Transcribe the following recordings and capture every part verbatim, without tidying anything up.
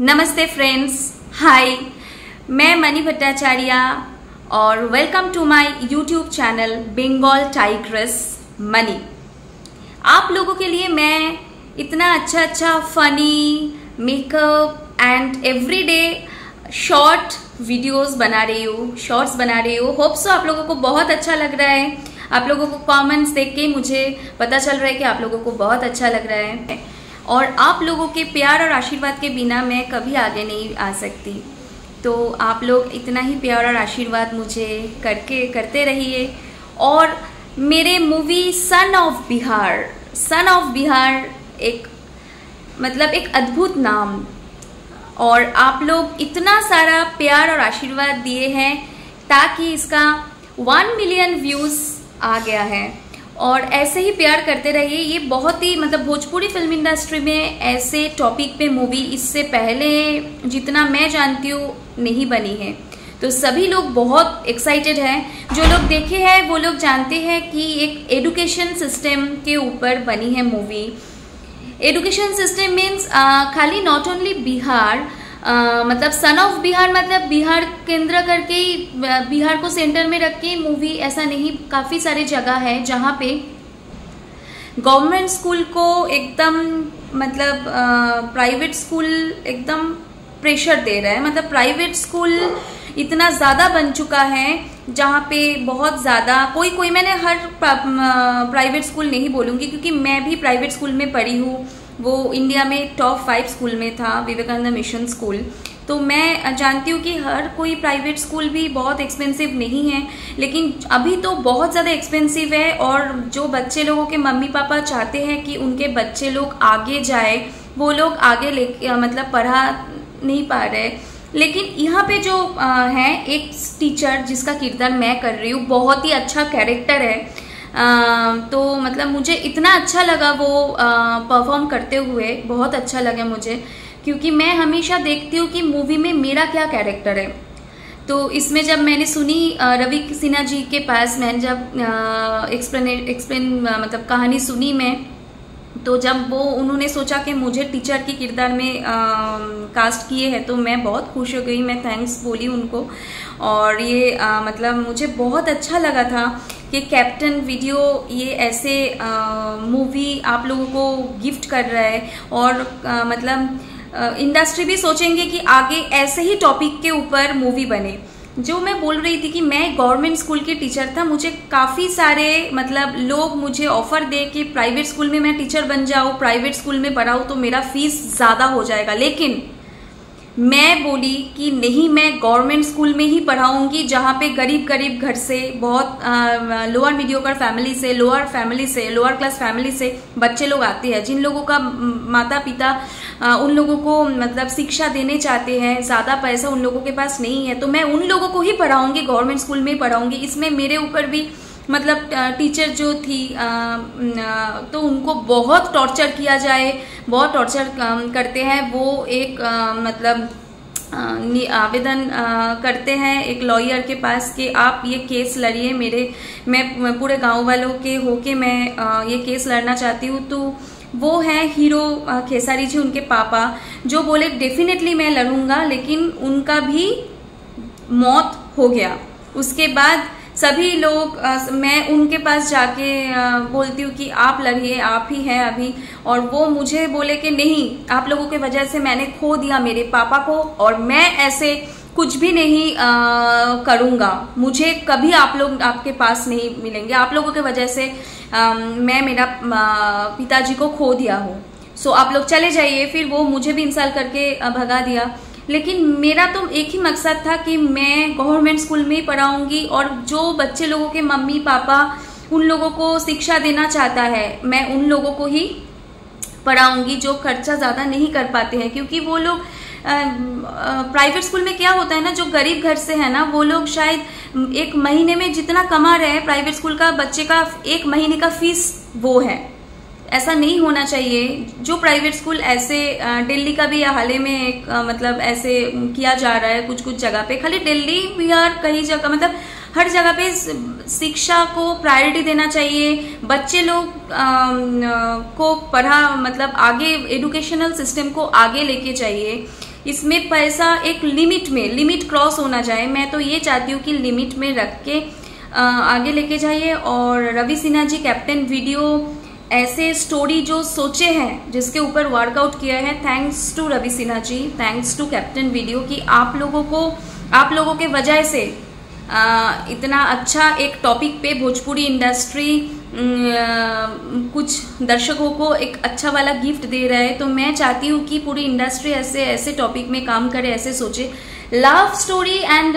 नमस्ते फ्रेंड्स, हाय, मैं मनी भट्टाचार्य और welcome to my YouTube channel Bengal tigress money. आप लोगों के लिए मैं इतना अच्छा अच्छा funny makeup and everyday short videos बना रही हूँ, शॉर्ट्स बना रही हूँ। होप सो आप लोगों को बहुत अच्छा लग रहा है। आप लोगों को कमेंट्स देख के मुझे पता चल रहा है कि आप लोगों को बहुत अच्छा लग रहा है और आप लोगों के प्यार और आशीर्वाद के बिना मैं कभी आगे नहीं आ सकती। तो आप लोग इतना ही प्यार और आशीर्वाद मुझे करके करते रहिए। और मेरे movie son of Bihar, son of Bihar एक मतलब एक अद्भुत नाम, और आप लोग इतना सारा प्यार और आशीर्वाद दिए हैं ताकि इसका वन मिलियन व्यूज़ आ गया है। और ऐसे ही प्यार करते रहिए। ये बहुत ही मतलब भोजपुरी फिल्म इंडस्ट्री में ऐसे टॉपिक पे मूवी इससे पहले जितना मैं जानती हूँ नहीं बनी है। तो सभी लोग बहुत एक्साइटेड हैं। जो लोग देखे हैं वो लोग जानते हैं कि एक एडुकेशन सिस्टम के ऊपर बनी है मूवी। एडुकेशन सिस्टम मीन्स खाली नॉट ओनली बिहार, आ, मतलब सन ऑफ बिहार मतलब बिहार केंद्र करके ही, बिहार को सेंटर में रख के मूवी ऐसा नहीं। काफ़ी सारे जगह है जहाँ पे गवर्नमेंट स्कूल को एकदम मतलब प्राइवेट स्कूल एकदम प्रेशर दे रहा है। मतलब प्राइवेट स्कूल इतना ज़्यादा बन चुका है जहाँ पे बहुत ज़्यादा कोई कोई मैंने हर प्राइवेट स्कूल नहीं बोलूँगी क्योंकि मैं भी प्राइवेट स्कूल में पढ़ी हूँ। वो इंडिया में टॉप फाइव स्कूल में था, विवेकानंदा मिशन स्कूल। तो मैं जानती हूँ कि हर कोई प्राइवेट स्कूल भी बहुत एक्सपेंसिव नहीं है, लेकिन अभी तो बहुत ज़्यादा एक्सपेंसिव है। और जो बच्चे लोगों के मम्मी पापा चाहते हैं कि उनके बच्चे लोग आगे जाए, वो लोग आगे ले मतलब पढ़ा नहीं पा रहे। लेकिन यहाँ पे जो है एक टीचर जिसका किरदार मैं कर रही हूँ, बहुत ही अच्छा कैरेक्टर है। आ, तो मतलब मुझे इतना अच्छा लगा वो परफॉर्म करते हुए, बहुत अच्छा लगा मुझे क्योंकि मैं हमेशा देखती हूँ कि मूवी में मेरा क्या कैरेक्टर है। तो इसमें जब मैंने सुनी रवि सिन्हा जी के पास, मैंने जब एक्सप्लेन एक्सप्लेन मतलब कहानी सुनी मैं, तो जब वो उन्होंने सोचा कि मुझे टीचर के किरदार में आ, कास्ट किए हैं, तो मैं बहुत खुश हो गई। मैं थैंक्स बोली उनको और ये आ, मतलब मुझे बहुत अच्छा लगा था कि कैप्टन वीडियो ये ऐसे मूवी आप लोगों को गिफ्ट कर रहा है। और आ, मतलब आ, इंडस्ट्री भी सोचेंगे कि आगे ऐसे ही टॉपिक के ऊपर मूवी बने। जो मैं बोल रही थी कि मैं गवर्नमेंट स्कूल की टीचर था, मुझे काफ़ी सारे मतलब लोग मुझे ऑफ़र दे कि प्राइवेट स्कूल में मैं टीचर बन जाऊँ, प्राइवेट स्कूल में पढ़ाऊँ तो मेरा फीस ज़्यादा हो जाएगा। लेकिन मैं बोली कि नहीं, मैं गवर्नमेंट स्कूल में ही पढ़ाऊँगी जहाँ पे गरीब गरीब घर से, बहुत लोअर मीडियोकर फैमिली से, लोअर फैमिली से, लोअर क्लास फैमिली से बच्चे लोग आते हैं, जिन लोगों का माता पिता आ, उन लोगों को मतलब शिक्षा देने चाहते हैं, ज़्यादा पैसा उन लोगों के पास नहीं है। तो मैं उन लोगों को ही पढ़ाऊँगी, गवर्नमेंट स्कूल में ही पढ़ाऊँगी। इसमें मेरे ऊपर भी मतलब टीचर जो थी आ, तो उनको बहुत टॉर्चर किया जाए, बहुत टॉर्चर करते हैं। वो एक आ, मतलब आवेदन करते हैं एक लॉयर के पास कि आप ये केस लड़िए मेरे, मैं पूरे गांव वालों के होके मैं आ, ये केस लड़ना चाहती हूँ। तो वो है हीरो खेसारी जी, उनके पापा, जो बोले डेफिनेटली मैं लड़ूंगा। लेकिन उनका भी मौत हो गया। उसके बाद सभी लोग आ, मैं उनके पास जाके आ, बोलती हूँ कि आप लड़िए, आप ही हैं अभी। और वो मुझे बोले कि नहीं, आप लोगों की वजह से मैंने खो दिया मेरे पापा को और मैं ऐसे कुछ भी नहीं करूँगा, मुझे कभी आप लोग आपके पास नहीं मिलेंगे। आप लोगों की वजह से आ, मैं मेरा पिताजी को खो दिया हूँ, सो आप लोग चले जाइए। फिर वो मुझे भी इंसल्ट करके भगा दिया। लेकिन मेरा तो एक ही मकसद था कि मैं गवर्नमेंट स्कूल में ही पढ़ाऊँगी और जो बच्चे लोगों के मम्मी पापा उन लोगों को शिक्षा देना चाहता है, मैं उन लोगों को ही पढ़ाऊँगी जो खर्चा ज़्यादा नहीं कर पाते हैं। क्योंकि वो लोग प्राइवेट स्कूल में क्या होता है ना, जो गरीब घर से है ना, वो लोग शायद एक महीने में जितना कमा रहे हैं, प्राइवेट स्कूल का बच्चे का एक महीने का फीस वो है। ऐसा नहीं होना चाहिए। जो प्राइवेट स्कूल ऐसे दिल्ली का भी हाल में एक मतलब ऐसे किया जा रहा है कुछ कुछ जगह पे, खाली दिल्ली बिहार कई जगह मतलब हर जगह पे शिक्षा को प्रायोरिटी देना चाहिए। बच्चे लोग आ, को पढ़ा मतलब आगे एडुकेशनल सिस्टम को आगे लेके चाहिए इसमें पैसा एक लिमिट में, लिमिट क्रॉस होना चाहिए। मैं तो ये चाहती हूँ कि लिमिट में रख के आगे लेके जाइए। और रवि सिन्हा जी कैप्टन वीडियो ऐसे स्टोरी जो सोचे हैं, जिसके ऊपर वर्कआउट किया है, thanks to Ravi Sinha ji, thanks to captain video कि आप लोगों को, आप लोगों के वजह से आ, इतना अच्छा एक टॉपिक पे भोजपुरी इंडस्ट्री कुछ दर्शकों को एक अच्छा वाला गिफ्ट दे रहा है। तो मैं चाहती हूँ कि पूरी इंडस्ट्री ऐसे ऐसे टॉपिक में काम करे, ऐसे सोचे। लव स्टोरी एंड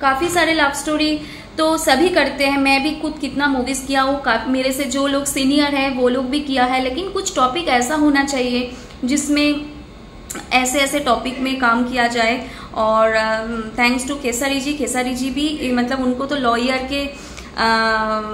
काफ़ी सारे लव स्टोरी तो सभी करते हैं, मैं भी खुद कितना मूवीज किया हूँ, मेरे से जो लोग सीनियर हैं वो लोग भी किया है, लेकिन कुछ टॉपिक ऐसा होना चाहिए जिसमें ऐसे ऐसे टॉपिक में काम किया जाए। और थैंक्स टू खेसारी जी, खेसारी जी भी मतलब उनको तो लॉयर के आ,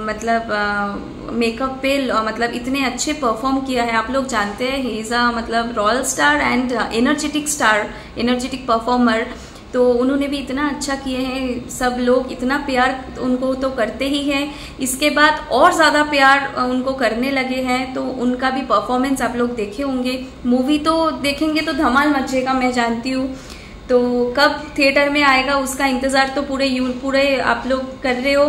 मतलब मेकअप पे मतलब इतने अच्छे परफॉर्म किया है। आप लोग जानते हैं ही इज़ अ मतलब royal star and energetic star, energetic performer, तो उन्होंने भी इतना अच्छा किए हैं। सब लोग इतना प्यार उनको तो करते ही हैं, इसके बाद और ज़्यादा प्यार उनको करने लगे हैं, तो उनका भी परफॉर्मेंस आप लोग देखे होंगे। मूवी तो देखेंगे तो धमाल मचेगा, मैं जानती हूँ। तो कब थिएटर में आएगा उसका इंतज़ार तो पूरे यू पूरे आप लोग कर रहे हो,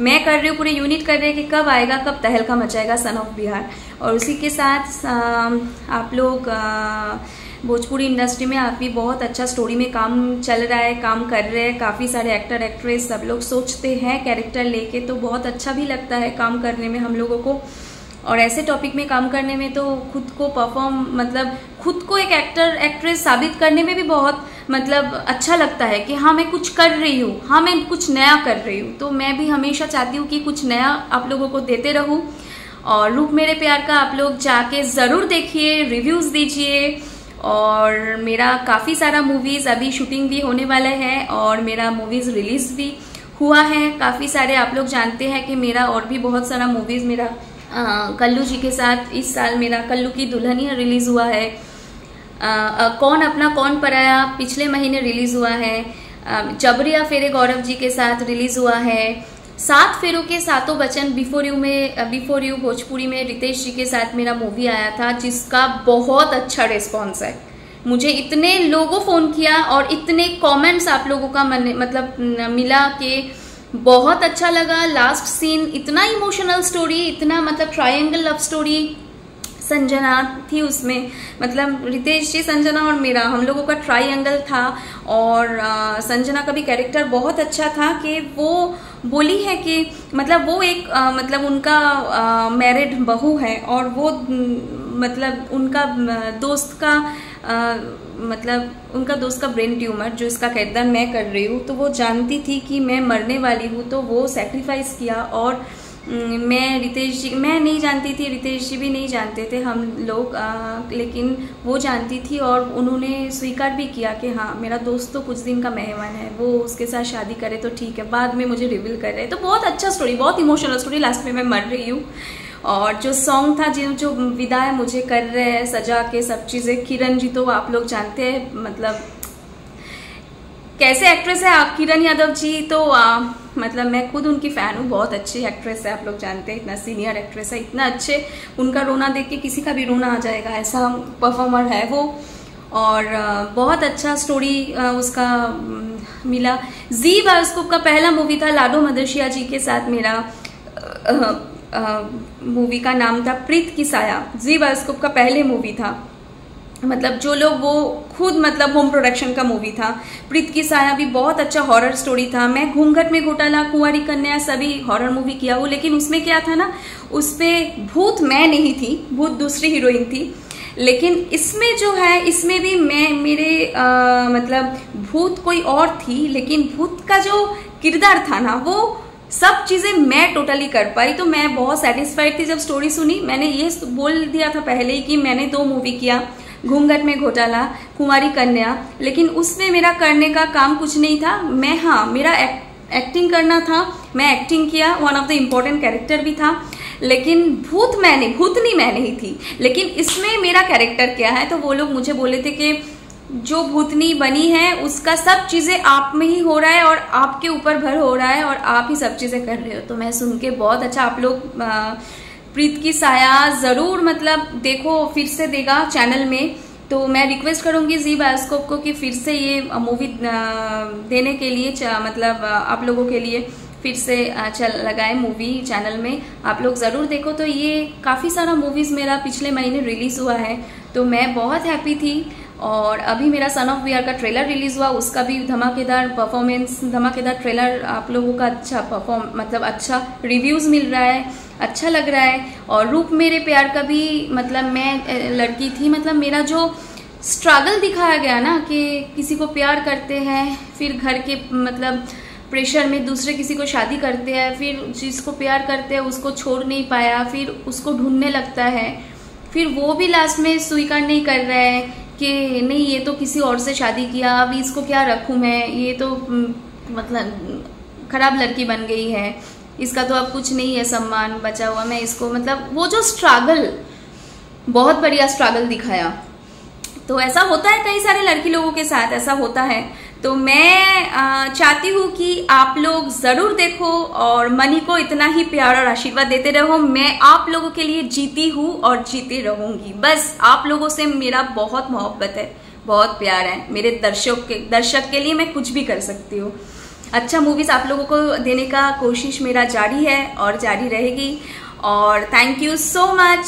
मैं कर रही हूँ, पूरे यूनिट कर रहे हैं कि कब आएगा, कब तहलका मचाएगा सन ऑफ बिहार। और उसी के साथ आप लोग भोजपुरी इंडस्ट्री में आप भी बहुत अच्छा स्टोरी में काम चल रहा है, काम कर रहे हैं, काफ़ी सारे एक्टर एक्ट्रेस सब लोग सोचते हैं कैरेक्टर लेके, तो बहुत अच्छा भी लगता है काम करने में हम लोगों को। और ऐसे टॉपिक में काम करने में तो खुद को परफॉर्म मतलब खुद को एक एक्टर एक्ट्रेस साबित करने में भी बहुत मतलब अच्छा लगता है कि हाँ मैं कुछ कर रही हूँ, हाँ मैं कुछ नया कर रही हूँ। तो मैं भी हमेशा चाहती हूँ कि कुछ नया आप लोगों को देते रहूँ। और रूप मेरे प्यार का आप लोग जाके ज़रूर देखिए, रिव्यूज़ दीजिए। और मेरा काफ़ी सारा मूवीज़ अभी शूटिंग भी होने वाला है और मेरा मूवीज़ रिलीज़ भी हुआ है काफ़ी सारे। आप लोग जानते हैं कि मेरा और भी बहुत सारा मूवीज़, मेरा कल्लू जी के साथ इस साल मेरा कल्लू की दुल्हनिया रिलीज़ हुआ है, आ, आ, कौन अपना कौन पराया पिछले महीने रिलीज़ हुआ है, आ, जबरिया फेरे गौरव जी के साथ रिलीज़ हुआ है, सात फेरों के सातों बचन बिफोर यू में, बिफोर यू भोजपुरी में रितेश जी के साथ मेरा मूवी आया था जिसका बहुत अच्छा रिस्पॉन्स है। मुझे इतने लोगों फ़ोन किया और इतने कमेंट्स आप लोगों का मन मतलब मिला कि बहुत अच्छा लगा। लास्ट सीन इतना इमोशनल स्टोरी, इतना मतलब ट्रायंगल लव स्टोरी, संजना थी उसमें, मतलब रितेश जी, संजना और मेरा, हम लोगों का ट्रायंगल था। और आ, संजना का भी कैरेक्टर बहुत अच्छा था कि वो बोली है कि मतलब वो एक आ, मतलब उनका मैरिड बहू है और वो मतलब उनका दोस्त का आ, मतलब उनका दोस्त का ब्रेन ट्यूमर, जो इसका किरदार मैं कर रही हूँ, तो वो जानती थी कि मैं मरने वाली हूँ, तो वो सैक्रिफाइस किया। और मैं रितेश जी मैं नहीं जानती थी, रितेश जी भी नहीं जानते थे हम लोग, आ, लेकिन वो जानती थी और उन्होंने स्वीकार भी किया कि हाँ मेरा दोस्त तो कुछ दिन का मेहमान है, वो उसके साथ शादी करे तो ठीक है, बाद में मुझे रिवील कर रहे हैं। तो बहुत अच्छा स्टोरी, बहुत इमोशनल स्टोरी, लास्ट में मैं मर रही हूँ। और जो सॉन्ग था, जो जो विदाई मुझे कर रहे हैं सजा के सब चीज़ें, किरण जी तो आप लोग जानते हैं मतलब कैसे एक्ट्रेस है आप, किरण यादव जी तो आ, मतलब मैं खुद उनकी फ़ैन हूँ, बहुत अच्छी एक्ट्रेस है, आप लोग जानते हैं, इतना सीनियर एक्ट्रेस है, इतना अच्छे, उनका रोना देख के किसी का भी रोना आ जाएगा, ऐसा परफॉर्मर है वो। और बहुत अच्छा स्टोरी उसका मिला। जी बायोस्कोप का पहला मूवी था, लाडो मदरशिया जी के साथ मेरा मूवी का नाम था प्रीत की साया, जी बायोस्कोप का पहले मूवी था, मतलब जो लोग वो खुद मतलब होम प्रोडक्शन का मूवी था। प्रीत की साया भी बहुत अच्छा हॉरर स्टोरी था। मैं घूंघट में घोटाला, कुंवारी कन्या सभी हॉरर मूवी किया हूँ, लेकिन उसमें क्या था ना, उसमें भूत मैं नहीं थी, भूत दूसरी हीरोइन थी, लेकिन इसमें जो है, इसमें भी मैं मेरे आ, मतलब भूत कोई और थी, लेकिन भूत का जो किरदार था ना वो सब चीज़ें मैं टोटली कर पाई। तो मैं बहुत सेटिस्फाइड थी जब स्टोरी सुनी। मैंने ये बोल दिया था पहले ही कि मैंने दो मूवी किया, घूंघट में घोटाला, कुंवारी कन्या, लेकिन उसमें मेरा करने का काम कुछ नहीं था। मैं हाँ मेरा एक, एक्टिंग करना था, मैं एक्टिंग किया, one of the important character भी था, लेकिन भूत मैंने भूतनी मैं नहीं थी। लेकिन इसमें मेरा कैरेक्टर क्या है, तो वो लोग मुझे बोले थे कि जो भूतनी बनी है उसका सब चीज़ें आप में ही हो रहा है और आपके ऊपर भर हो रहा है और आप ही सब चीज़ें कर रहे हो। तो मैं सुन के बहुत अच्छा, आप लोग प्रीत की साया ज़रूर मतलब देखो, फिर से देगा चैनल में, तो मैं रिक्वेस्ट करूँगी जी बायोस्कोप को कि फिर से ये मूवी देने के लिए मतलब आप लोगों के लिए फिर से चल लगाए मूवी चैनल में, आप लोग ज़रूर देखो। तो ये काफ़ी सारा मूवीज़ मेरा पिछले महीने रिलीज़ हुआ है तो मैं बहुत हैप्पी थी। और अभी मेरा सन ऑफ बिहार का ट्रेलर रिलीज़ हुआ, उसका भी धमाकेदार परफॉर्मेंस, धमाकेदार ट्रेलर, आप लोगों का अच्छा परफॉर्म मतलब अच्छा रिव्यूज़ मिल रहा है, अच्छा लग रहा है। और रूप मेरे प्यार का भी मतलब मैं लड़की थी, मतलब मेरा जो स्ट्रगल दिखाया गया ना कि किसी को प्यार करते हैं, फिर घर के मतलब प्रेशर में दूसरे किसी को शादी करते हैं, फिर जिसको प्यार करते हैं उसको छोड़ नहीं पाया, फिर उसको ढूंढने लगता है, फिर वो भी लास्ट में स्वीकार नहीं कर रहा है कि नहीं ये तो किसी और से शादी किया, अब इसको क्या रखूँ मैं, ये तो मतलब खराब लड़की बन गई है, इसका तो अब कुछ नहीं है सम्मान बचा हुआ, मैं इसको मतलब वो जो स्ट्रगल, बहुत बढ़िया स्ट्रगल दिखाया। तो ऐसा होता है कई सारे लड़की लोगों के साथ ऐसा होता है। तो मैं चाहती हूँ कि आप लोग ज़रूर देखो और मनी को इतना ही प्यार और आशीर्वाद देते रहो। मैं आप लोगों के लिए जीती हूँ और जीती रहूँगी, बस आप लोगों से मेरा बहुत मोहब्बत है, बहुत प्यार है, मेरे दर्शक के दर्शक के लिए मैं कुछ भी कर सकती हूँ। अच्छा मूवीज़ आप लोगों को देने का कोशिश मेरा जारी है और जारी रहेगी। और thank you so much,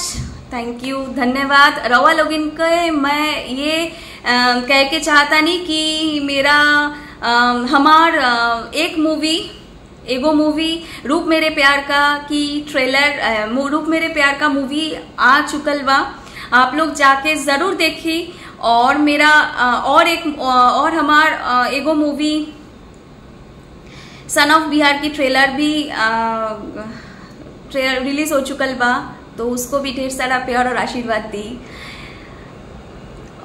thank you, धन्यवाद। रवा लोगिन के मैं ये कह के चाहता नहीं कि मेरा हमार एक मूवी एगो मूवी रूप मेरे प्यार का की ट्रेलर रूप मेरे प्यार का मूवी आ चुकल बा, आप लोग जाके ज़रूर देखी। और मेरा और एक और हमार एगो मूवी सन ऑफ बिहार की ट्रेलर भी ट्रेलर रिलीज हो चुकल बा, तो उसको भी ढेर सारा प्यार और आशीर्वाद दी।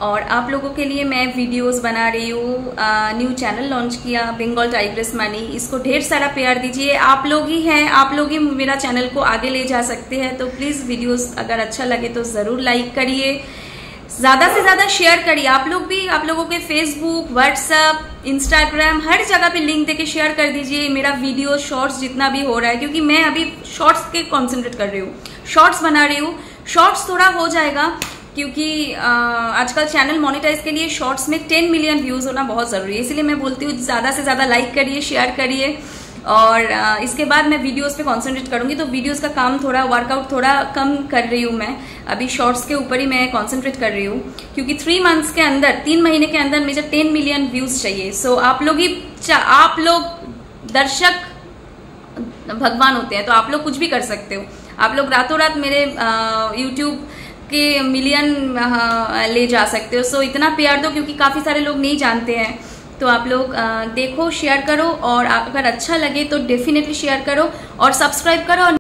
और आप लोगों के लिए मैं वीडियोस बना रही हूँ, न्यू चैनल लॉन्च किया बेंगल टाइग्रेस मनी, इसको ढेर सारा प्यार दीजिए। आप लोग ही हैं, आप लोग ही मेरा चैनल को आगे ले जा सकते हैं। तो प्लीज़ वीडियोस अगर अच्छा लगे तो ज़रूर लाइक करिए, ज़्यादा से ज़्यादा शेयर करिए। आप लोग भी आप लोगों के फेसबुक, व्हाट्सअप, इंस्टाग्राम, हर जगह पे लिंक देके शेयर कर दीजिए मेरा वीडियो, शॉर्ट्स जितना भी हो रहा है, क्योंकि मैं अभी शॉर्ट्स के कॉन्सेंट्रेट कर रही हूँ, शॉर्ट्स बना रही हूँ। शॉर्ट्स थोड़ा हो जाएगा क्योंकि आजकल चैनल मोनेटाइज के लिए शॉर्ट्स में टेन मिलियन व्यूज़ होना बहुत ज़रूरी है, इसलिए मैं बोलती हूँ ज़्यादा से ज़्यादा लाइक करिए, शेयर करिए। और आ, इसके बाद मैं वीडियोस पे कॉन्सेंट्रेट करूँगी, तो वीडियोस का काम थोड़ा वर्कआउट थोड़ा कम कर रही हूँ मैं, अभी शॉर्ट्स के ऊपर ही मैं कॉन्सेंट्रेट कर रही हूँ, क्योंकि थ्री मंथ्स के अंदर, तीन महीने के अंदर मुझे टेन मिलियन व्यूज़ चाहिए। सो आप लोग ही आप लोग दर्शक भगवान होते हैं, तो आप लोग कुछ भी कर सकते हो। आप लोग रातों रात मेरे यूट्यूब के मिलियन ले जा सकते हो। सो इतना प्यार दो क्योंकि काफ़ी सारे लोग नहीं जानते हैं। तो आप लोग देखो, शेयर करो और अगर अच्छा लगे तो डेफिनेटली शेयर करो और सब्सक्राइब करो।